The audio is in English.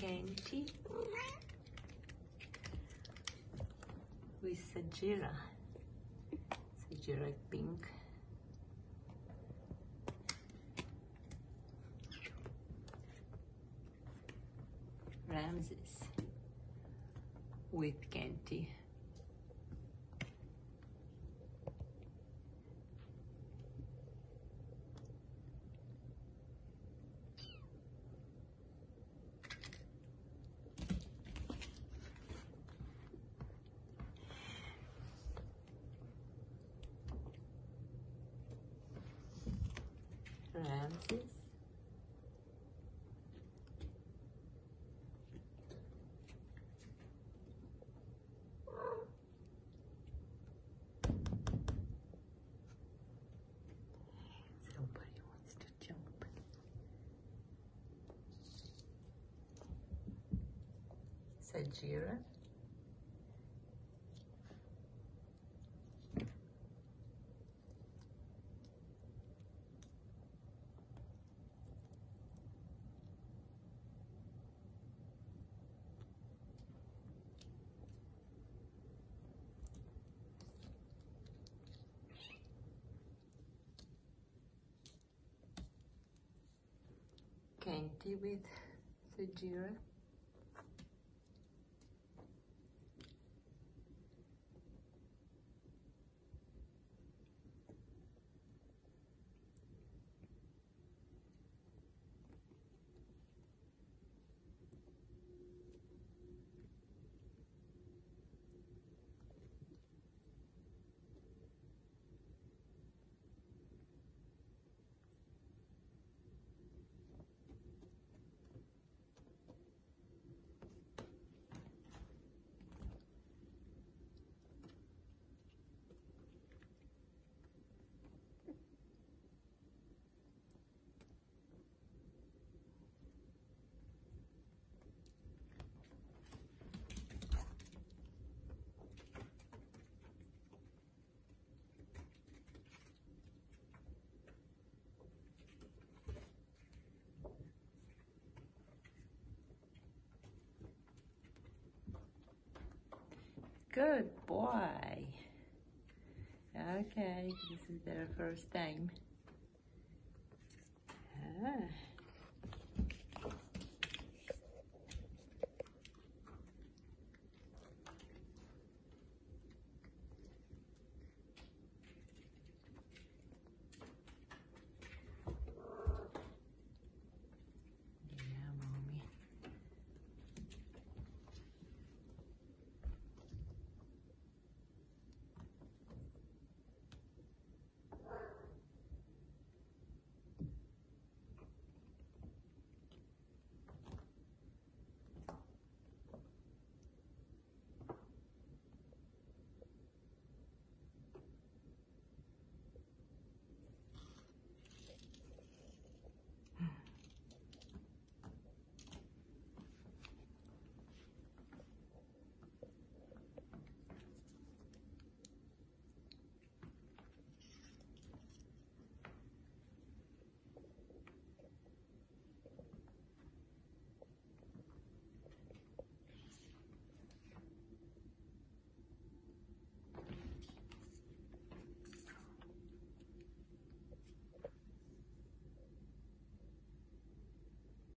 candy with Sajira. Sajira pink. Ramses with candy. Ramses Sajira, Candy with Sajira. Good boy. Okay, this is their first time.